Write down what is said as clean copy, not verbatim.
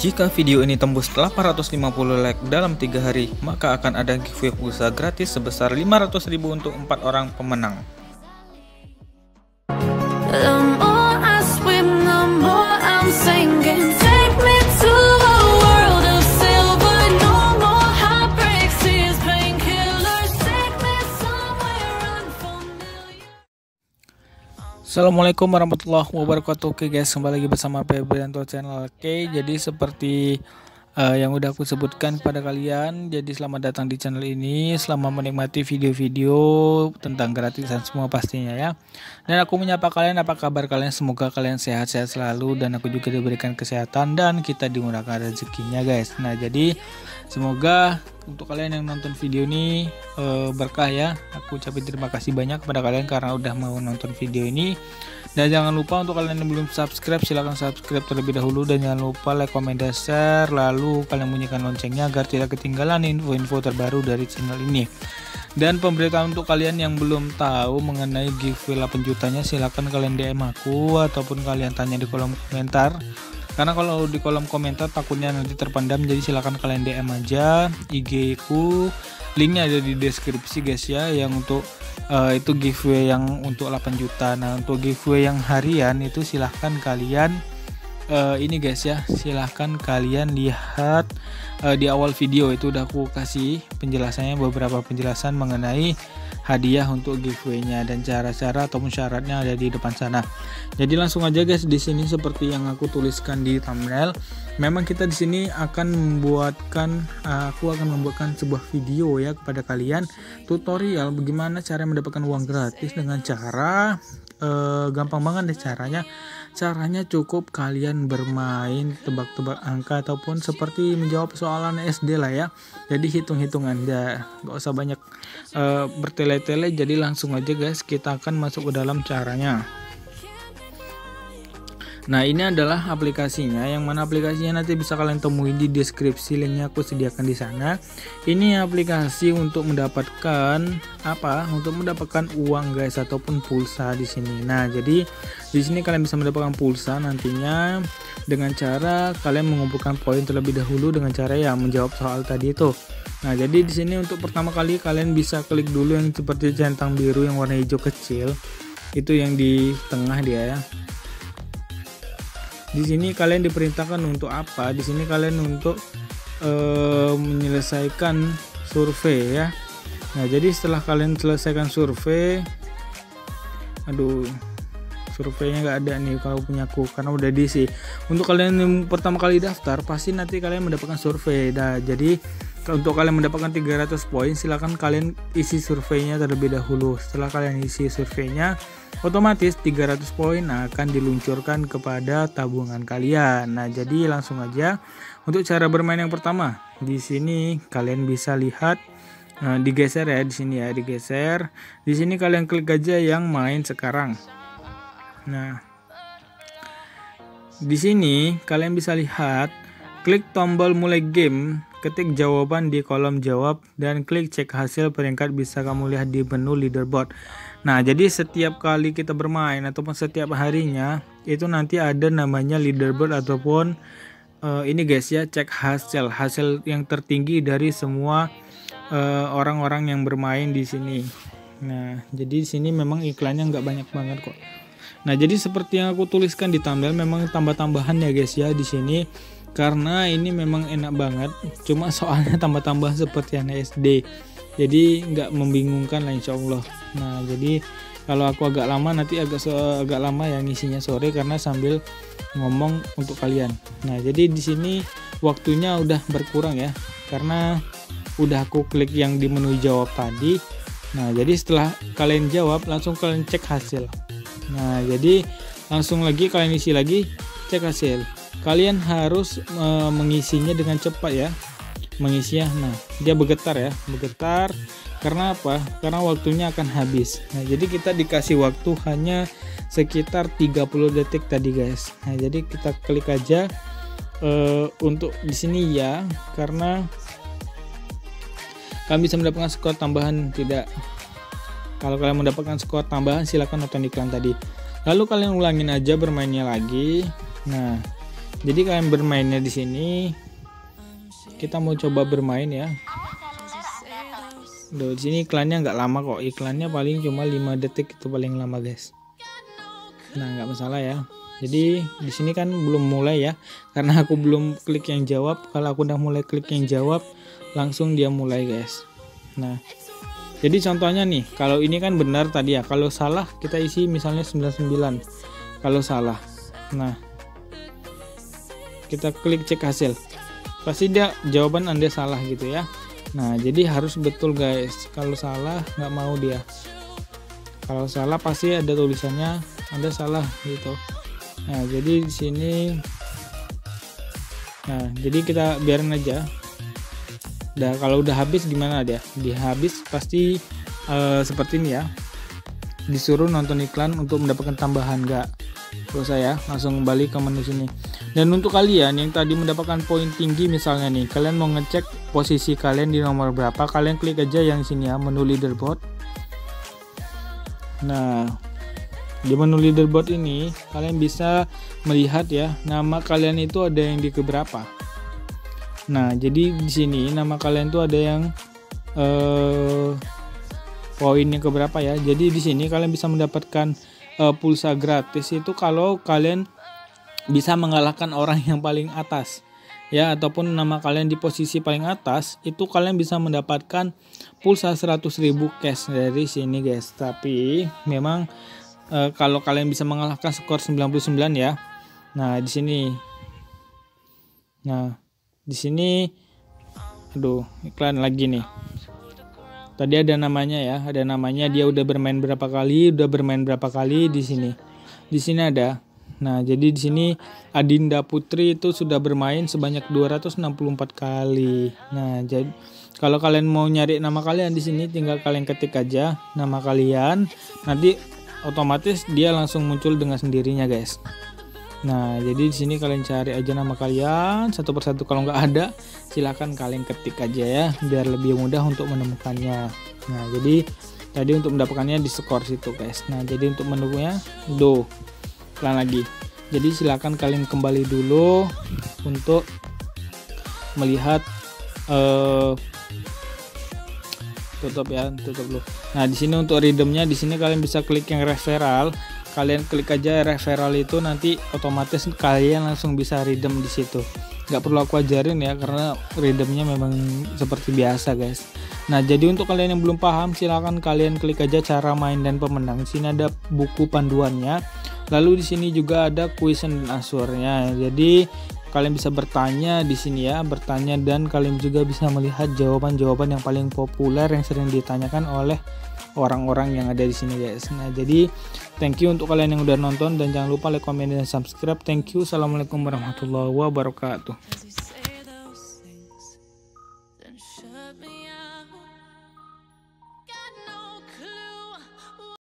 Jika video ini tembus 850 like dalam 3 hari, maka akan ada giveaway pulsa gratis sebesar 500.000 untuk 4 orang pemenang. Assalamualaikum warahmatullahi wabarakatuh. Oke guys, kembali lagi bersama Pebriyanto channel. Oke, jadi seperti yang udah aku sebutkan pada kalian, jadi selamat datang di channel ini, selamat menikmati video-video tentang gratisan semua pastinya ya. Dan aku menyapa kalian, apa kabar kalian? Semoga kalian sehat-sehat selalu dan aku juga diberikan kesehatan dan kita dimurahkan rezekinya guys. Nah, jadi semoga untuk kalian yang nonton video ini berkah ya. Aku ucapin terima kasih banyak kepada kalian karena udah mau nonton video ini. Dan jangan lupa untuk kalian yang belum subscribe, silahkan subscribe terlebih dahulu. Dan jangan lupa like, comment, dan share. Lalu kalian bunyikan loncengnya agar tidak ketinggalan info-info terbaru dari channel ini. Dan pemberitaan untuk kalian yang belum tahu mengenai giveaway 8 jutanya, silahkan kalian DM aku ataupun kalian tanya di kolom komentar. Karena kalau di kolom komentar takutnya nanti terpendam, jadi silahkan kalian DM aja IG ku, linknya ada di deskripsi guys ya. Yang untuk itu giveaway yang untuk 8 juta. Nah, untuk giveaway yang harian itu silahkan kalian ini guys ya, silahkan kalian lihat di awal video itu udah aku kasih penjelasannya, beberapa penjelasan mengenai hadiah untuk giveaway-nya dan cara-cara ataupun syaratnya ada di depan sana. Jadi langsung aja guys, di sini seperti yang aku tuliskan di thumbnail, memang kita di sini akan membuatkan aku akan membuatkan sebuah video ya kepada kalian, tutorial bagaimana cara mendapatkan uang gratis dengan cara gampang banget deh caranya. Caranya cukup kalian bermain tebak-tebak angka ataupun seperti menjawab soalan SD lah ya. Jadi hitung-hitungan aja, nggak usah banyak bertele-tele. Jadi langsung aja guys, kita akan masuk ke dalam caranya. Nah, ini adalah aplikasinya, yang mana aplikasinya nanti bisa kalian temuin di deskripsi, linknya aku sediakan di sana. Ini aplikasi untuk mendapatkan apa? Untuk mendapatkan uang guys ataupun pulsa di sini. Nah, jadi di sini kalian bisa mendapatkan pulsa nantinya dengan cara kalian mengumpulkan poin terlebih dahulu dengan cara ya menjawab soal tadi itu. Nah, jadi di sini untuk pertama kali kalian bisa klik dulu yang seperti centang biru yang warna hijau kecil. Itu yang di tengah dia ya. Di sini kalian diperintahkan untuk apa? Di sini kalian untuk menyelesaikan survei ya. Nah, jadi setelah kalian selesaikan survei, aduh, surveinya nggak ada nih kalau punya aku karena udah diisi. Untuk kalian yang pertama kali daftar, pasti nanti kalian mendapatkan survei. Nah, jadi untuk kalian mendapatkan 300 poin, silahkan kalian isi surveinya terlebih dahulu. Setelah kalian isi surveinya, otomatis 300 poin akan diluncurkan kepada tabungan kalian. Nah, jadi langsung aja untuk cara bermain yang pertama. Di sini kalian bisa lihat digeser ya, di sini ya, digeser. Di sini kalian klik aja yang main sekarang. Nah, di sini kalian bisa lihat klik tombol mulai game, ketik jawaban di kolom jawab, dan klik cek hasil peringkat bisa kamu lihat di menu leaderboard. Nah, jadi setiap kali kita bermain ataupun setiap harinya itu nanti ada namanya leaderboard ataupun ini guys ya, cek hasil yang tertinggi dari semua orang-orang yang bermain di sini. Nah, jadi di sini memang iklannya nggak banyak banget kok. Nah, jadi seperti yang aku tuliskan di thumbnail, memang tambah-tambahan ya guys ya di sini. Karena ini memang enak banget, cuma soalnya tambah-tambah seperti anak SD, jadi nggak membingungkan lah insya Allah. Nah, jadi kalau aku agak lama nanti agak lama yang isinya sore karena sambil ngomong untuk kalian. Nah, jadi di sini waktunya udah berkurang ya karena udah aku klik yang di menu jawab tadi. Nah, jadi setelah kalian jawab langsung kalian cek hasil. Nah, jadi langsung lagi kalian isi lagi, cek hasil. Kalian harus mengisinya dengan cepat ya, mengisinya. Nah, dia bergetar ya, bergetar karena apa? Karena waktunya akan habis. Nah, jadi kita dikasih waktu hanya sekitar 30 detik tadi guys. Nah, jadi kita klik aja untuk di sini ya, karena kalian bisa mendapatkan skor tambahan tidak. Kalau kalian mendapatkan skor tambahan silahkan nonton iklan tadi, lalu kalian ulangin aja bermainnya lagi. Nah, Jadi kalian bermainnya di sini. Kita mau coba bermain ya. Di sini iklannya nggak lama kok. Iklannya paling cuma 5 detik itu paling lama, guys. Nah, nggak masalah ya. Jadi di sini kan belum mulai ya, karena aku belum klik yang jawab. Kalau aku udah mulai klik yang jawab, langsung dia mulai, guys. Nah, jadi contohnya nih, kalau ini kan benar tadi ya. Kalau salah kita isi misalnya 99. Kalau salah. Nah, kita klik cek hasil. Pasti dia jawaban Anda salah gitu ya. Nah, jadi harus betul, guys. Kalau salah nggak mau dia. Kalau salah pasti ada tulisannya Anda salah gitu. Nah, jadi di sini. Nah, jadi kita biarin aja. Nah, kalau udah habis gimana dia? Dihabis pasti seperti ini ya. Disuruh nonton iklan untuk mendapatkan tambahan, enggak? Terus saya langsung kembali ke menu sini. Dan untuk kalian yang tadi mendapatkan poin tinggi misalnya nih, kalian mau ngecek posisi kalian di nomor berapa, kalian klik aja yang sini ya, menu leaderboard. Nah, di menu leaderboard ini kalian bisa melihat ya, nama kalian itu ada yang di keberapa. Nah, jadi di sini nama kalian tuh ada yang poinnya keberapa ya. Jadi di sini kalian bisa mendapatkan pulsa gratis itu kalau kalian bisa mengalahkan orang yang paling atas ya, ataupun nama kalian di posisi paling atas itu kalian bisa mendapatkan pulsa 100.000 cash dari sini, guys. Tapi memang kalau kalian bisa mengalahkan skor 99 ya. Nah, di sini. Nah, di sini aduh, iklan lagi nih. Tadi ada namanya ya, ada namanya, dia udah bermain berapa kali, di sini. Di sini ada. Nah, jadi di sini Adinda Putri itu sudah bermain sebanyak 264 kali. Nah, jadi kalau kalian mau nyari nama kalian di sini tinggal kalian ketik aja nama kalian. Nanti otomatis dia langsung muncul dengan sendirinya, guys. Nah, jadi di sini kalian cari aja nama kalian satu persatu. Kalau nggak ada, silahkan kalian ketik aja ya, biar lebih mudah untuk menemukannya. Nah, jadi tadi untuk mendapatkannya di skor situ, guys. Nah, jadi untuk menemukannya do lagi. Jadi silahkan kalian kembali dulu untuk melihat tutup ya, tutup dulu. Nah, di sini untuk redeemnya, di sini kalian bisa klik yang referral. Kalian klik aja referral itu, nanti otomatis kalian langsung bisa redeem di situ. Nggak perlu aku ajarin ya, karena redeemnya memang seperti biasa, guys. Nah, jadi untuk kalian yang belum paham, silahkan kalian klik aja cara main dan pemenang. Di sini ada buku panduannya. Lalu di sini juga ada question dan answernya. Jadi kalian bisa bertanya di sini ya, bertanya, dan kalian juga bisa melihat jawaban-jawaban yang paling populer yang sering ditanyakan oleh orang-orang yang ada di sini, guys. Nah, jadi thank you untuk kalian yang udah nonton, dan jangan lupa like, comment, dan subscribe. Thank you. Assalamualaikum warahmatullahi wabarakatuh.